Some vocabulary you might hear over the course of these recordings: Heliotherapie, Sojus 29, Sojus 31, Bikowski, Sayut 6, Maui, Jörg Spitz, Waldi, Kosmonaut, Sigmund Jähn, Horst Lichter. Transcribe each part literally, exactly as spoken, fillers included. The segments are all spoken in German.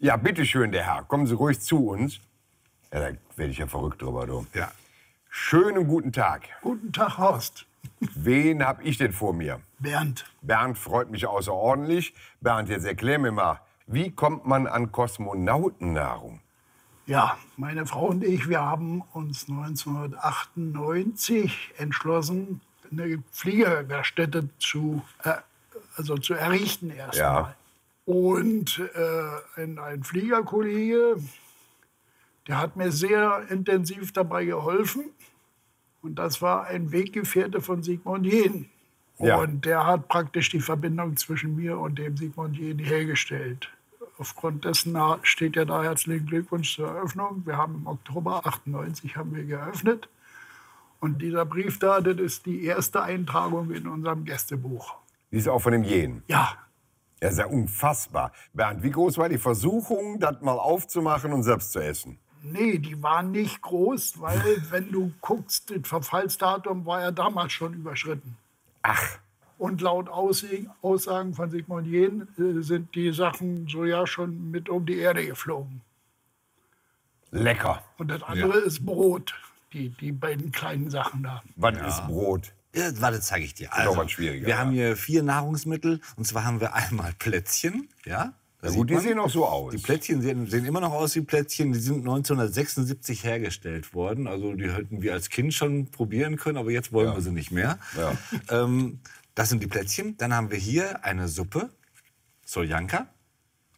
Ja, bitteschön, der Herr. Kommen Sie ruhig zu uns. Ja, da werde ich ja verrückt drüber, du. Ja. Schönen guten Tag. Guten Tag, Horst. Wen habe ich denn vor mir? Bernd. Bernd freut mich außerordentlich. Bernd, jetzt erklär mir mal, wie kommt man an Kosmonautennahrung? Ja, meine Frau und ich, wir haben uns neunzehnhundertachtundneunzig entschlossen, eine Fliegerwerkstätte zu, äh, also zu errichten erstmal. Ja. Und äh, ein, ein Fliegerkollege, der hat mir sehr intensiv dabei geholfen. Und das war ein Weggefährte von Sigmund Jähn. Ja. Und der hat praktisch die Verbindung zwischen mir und dem Sigmund Jähn hergestellt. Aufgrund dessen steht ja da herzlichen Glückwunsch zur Eröffnung. Wir haben im Oktober achtundneunzig haben wir geöffnet. Und dieser Brief da, das ist die erste Eintragung in unserem Gästebuch. Die ist auch von dem Jähn? Ja. Ja, ist ja unfassbar. Bernd, wie groß war die Versuchung, das mal aufzumachen und selbst zu essen? Nee, die waren nicht groß, weil wenn du guckst, das Verfallsdatum war ja damals schon überschritten. Ach. Und laut Aussagen von Sigmund Jähn sind die Sachen so ja schon mit um die Erde geflogen. Lecker. Und das andere ja. ist Brot, die, die beiden kleinen Sachen da. Was ja. ist Brot? Ja, warte, zeige ich dir. Also, wir ja. haben hier vier Nahrungsmittel. Und zwar haben wir einmal Plätzchen. Ja, ja gut, die man. sehen auch so aus. Die Plätzchen sehen, sehen immer noch aus wie Plätzchen. Die sind neunzehnhundertsechsundsiebzig hergestellt worden. Also die hätten wir als Kind schon probieren können, aber jetzt wollen ja. wir sie nicht mehr. Ja. Ähm, das sind die Plätzchen. Dann haben wir hier eine Suppe, Soljanka.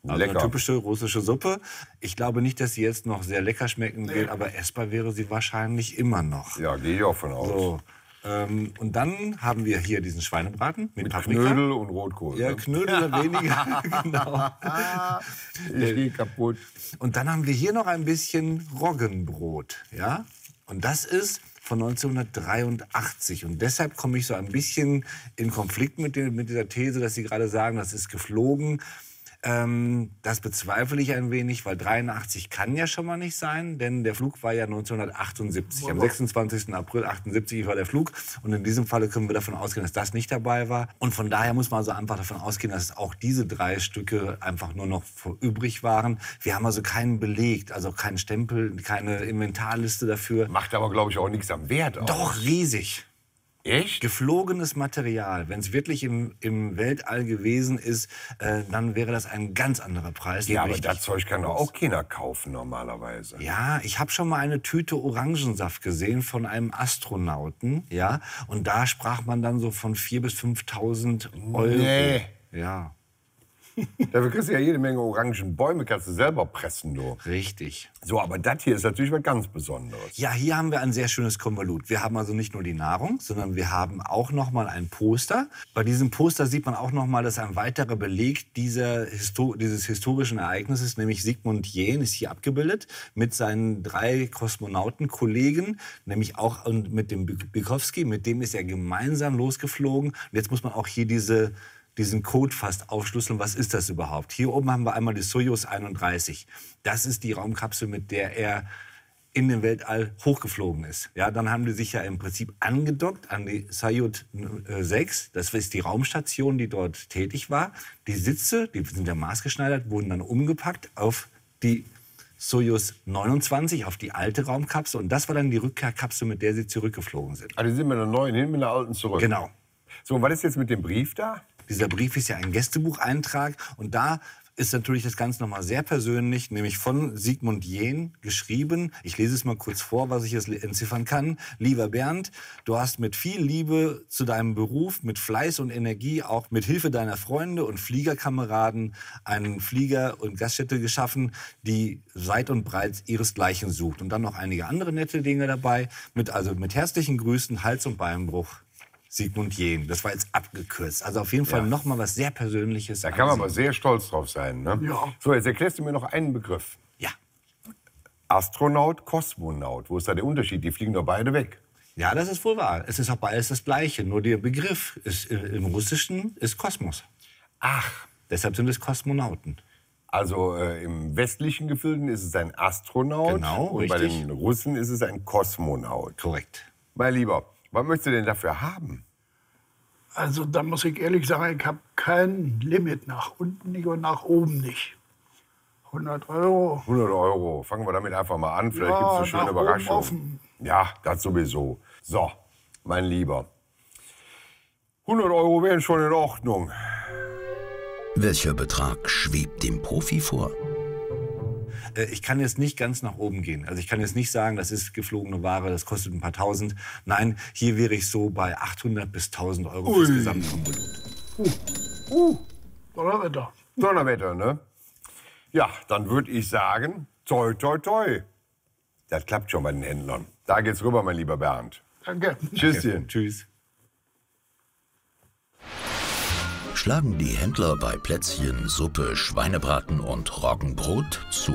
Also eine typische russische Suppe. Ich glaube nicht, dass sie jetzt noch sehr lecker schmecken nee. wird, aber essbar wäre sie wahrscheinlich immer noch. Ja, gehe ich auch von aus. So. Ähm, und dann haben wir hier diesen Schweinebraten mit, mit Paprika. Knödel und Rotkohl. Ja, Knödel oder weniger, genau. Ich gehe kaputt. Und dann haben wir hier noch ein bisschen Roggenbrot, ja? Und das ist von neunzehnhundertdreiundachtzig. Und deshalb komme ich so ein bisschen in Konflikt mit, den, mit dieser These, dass Sie gerade sagen, das ist geflogen. Ähm, das bezweifle ich ein wenig, weil dreiundachtzig kann ja schon mal nicht sein, denn der Flug war ja neunzehnhundertachtundsiebzig. Wow. Am sechsundzwanzigsten April achtundsiebzig war der Flug. Und in diesem Falle können wir davon ausgehen, dass das nicht dabei war. Und von daher muss man also einfach davon ausgehen, dass auch diese drei Stücke einfach nur noch übrig waren. Wir haben also keinen belegt, also keinen Stempel, keine Inventarliste dafür. Macht aber, glaube ich, auch nichts am Wert aus. Doch, riesig. Echt? Geflogenes Material. Wenn es wirklich im, im Weltall gewesen ist, äh, dann wäre das ein ganz anderer Preis. Ja, aber das Zeug kann doch auch keiner kaufen normalerweise. Ja, ich habe schon mal eine Tüte Orangensaft gesehen von einem Astronauten. Ja, und da sprach man dann so von viertausend bis fünftausend Euro. Nee. Ja. Dafür kriegst du ja jede Menge Orangenbäume, kannst du selber pressen, du. Richtig. So, aber das hier ist natürlich was ganz Besonderes. Ja, hier haben wir ein sehr schönes Konvolut. Wir haben also nicht nur die Nahrung, sondern wir haben auch noch mal ein Poster. Bei diesem Poster sieht man auch noch mal, dass ein weiterer Beleg dieser Histo- dieses historischen Ereignisses, nämlich Sigmund Jähn, ist hier abgebildet mit seinen drei Kosmonautenkollegen, nämlich auch mit dem Bikowski. Mit dem ist er gemeinsam losgeflogen. Und jetzt muss man auch hier diese... diesen Code fast aufschlüsseln, was ist das überhaupt? Hier oben haben wir einmal die Sojus einunddreißig. Das ist die Raumkapsel, mit der er in den Weltall hochgeflogen ist. Ja, dann haben die sich ja im Prinzip angedockt an die Sayut sechs. Das ist die Raumstation, die dort tätig war. Die Sitze, die sind ja maßgeschneidert, wurden dann umgepackt auf die Sojus neunundzwanzig, auf die alte Raumkapsel. Und das war dann die Rückkehrkapsel, mit der sie zurückgeflogen sind. Also die sind mit einer neuen hin, mit einer alten zurück. Genau. So, und was ist jetzt mit dem Brief da? Dieser Brief ist ja ein Gästebucheintrag und da ist natürlich das Ganze nochmal sehr persönlich, nämlich von Sigmund Jähn geschrieben. Ich lese es mal kurz vor, was ich jetzt entziffern kann. Lieber Bernd, du hast mit viel Liebe zu deinem Beruf, mit Fleiß und Energie, auch mit Hilfe deiner Freunde und Fliegerkameraden einen Flieger- und Gaststätte geschaffen, die weit und breit ihresgleichen sucht. Und dann noch einige andere nette Dinge dabei. Mit, also mit herzlichen Grüßen, Hals- und Beinbruch. Sigmund Jähn, das war jetzt abgekürzt. Also auf jeden Fall ja. noch mal was sehr Persönliches. Da kann man aber sehr stolz drauf sein. Ne? Ja. So, jetzt erklärst du mir noch einen Begriff. Ja. Astronaut, Kosmonaut. Wo ist da der Unterschied? Die fliegen doch beide weg. Ja, das ist wohl wahr. Es ist auch beides das Gleiche. Nur der Begriff ist, im Russischen ist Kosmos. Ach. Deshalb sind es Kosmonauten. Also äh, im westlichen Gefilden ist es ein Astronaut. Genau, und richtig. Bei den Russen ist es ein Kosmonaut. Korrekt. Mein Lieber. Was möchtest du denn dafür haben? Also, da muss ich ehrlich sagen, ich habe kein Limit nach unten nicht und nach oben nicht. hundert Euro. hundert Euro. Fangen wir damit einfach mal an. Vielleicht ja, gibt es eine schöne Überraschung. Offen. Ja, das sowieso. So, mein Lieber. hundert Euro wären schon in Ordnung. Welcher Betrag schwebt dem Profi vor? Ich kann jetzt nicht ganz nach oben gehen. Also ich kann jetzt nicht sagen, das ist geflogene Ware, das kostet ein paar Tausend. Nein, hier wäre ich so bei achthundert bis tausend Euro fürs Gesamtkonvolut. Uh, uh, Donnerwetter. Donnerwetter, ne? Ja, dann würde ich sagen, toi, toi, toi. Das klappt schon bei den Händlern. Da geht's rüber, mein lieber Bernd. Danke. Tschüsschen. Tschüss. Schlagen die Händler bei Plätzchen, Suppe, Schweinebraten und Roggenbrot zu?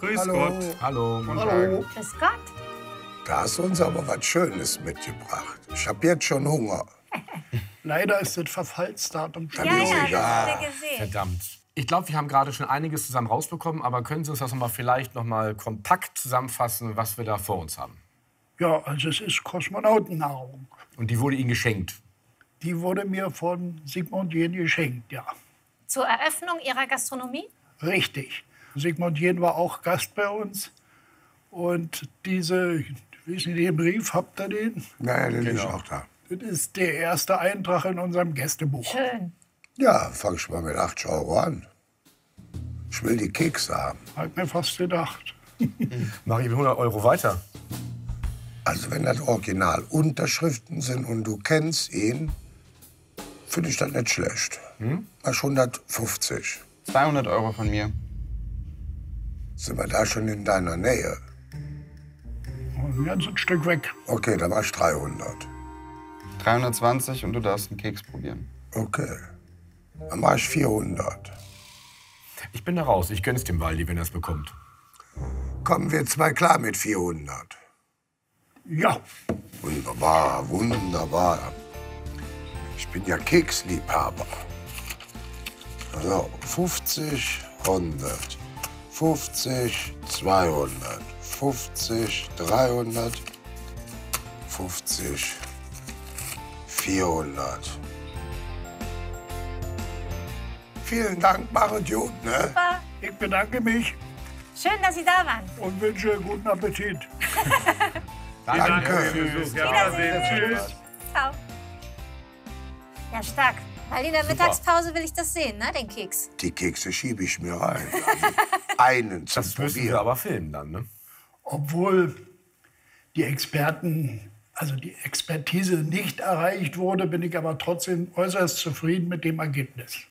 Grüß Hallo. Gott. Hallo. Hallo. Grüß Gott. Da hast du uns aber was Schönes mitgebracht. Ich habe jetzt schon Hunger. Leider ist das Verfallsdatum schon. Ja, ja, ja. Verdammt. Ich glaube, wir haben gerade schon einiges zusammen rausbekommen, aber können Sie uns das noch mal vielleicht noch mal kompakt zusammenfassen, was wir da vor uns haben? Ja, also es ist Kosmonautennahrung. Und die wurde Ihnen geschenkt? Die wurde mir von Sigmund Jähn geschenkt, ja. Zur Eröffnung Ihrer Gastronomie? Richtig. Sigmund Jähn war auch Gast bei uns. Und diese, wissen Sie den Brief, habt ihr den? Naja, den genau. ist auch da. Das ist der erste Eintrag in unserem Gästebuch. Schön. Ja, fang ich mal mit achtzig Euro an. Ich will die Kekse haben. Hat mir fast gedacht. Mach ich mit hundert Euro weiter. Also wenn das Original Unterschriften sind und du kennst ihn, finde ich das nicht schlecht. Hm? Mach hundertfünfzig. zweihundert Euro von mir. Sind wir da schon in deiner Nähe? Ein ganzes Stück weg. Okay, dann mach ich dreihundert. dreihundertzwanzig und du darfst einen Keks probieren. Okay, dann mach ich vierhundert. Ich bin da raus. Ich gönn's dem Waldi, wenn er es bekommt. Kommen wir zwei klar mit vierhundert. Ja. Wunderbar, wunderbar. Ich bin ja Keksliebhaber. Also fünfzig, hundert. fünfzig, zweihundert. fünfzig, dreihundert. fünfzig, vierhundert. Vielen Dank, macht's gut, ne? Super. Ich bedanke mich. Schön, dass Sie da waren. Und wünsche guten Appetit. Danke. Danke. Tschüss. Wiedersehen. Tschüss. Ciao. Ja, stark. Weil in der Super. Mittagspause will ich das sehen, ne, den Keks. Die Kekse schiebe ich mir rein. Also einen zum Das müssen wir aber filmen dann, ne? Obwohl die Experten, also die Expertise nicht erreicht wurde, bin ich aber trotzdem äußerst zufrieden mit dem Ergebnis.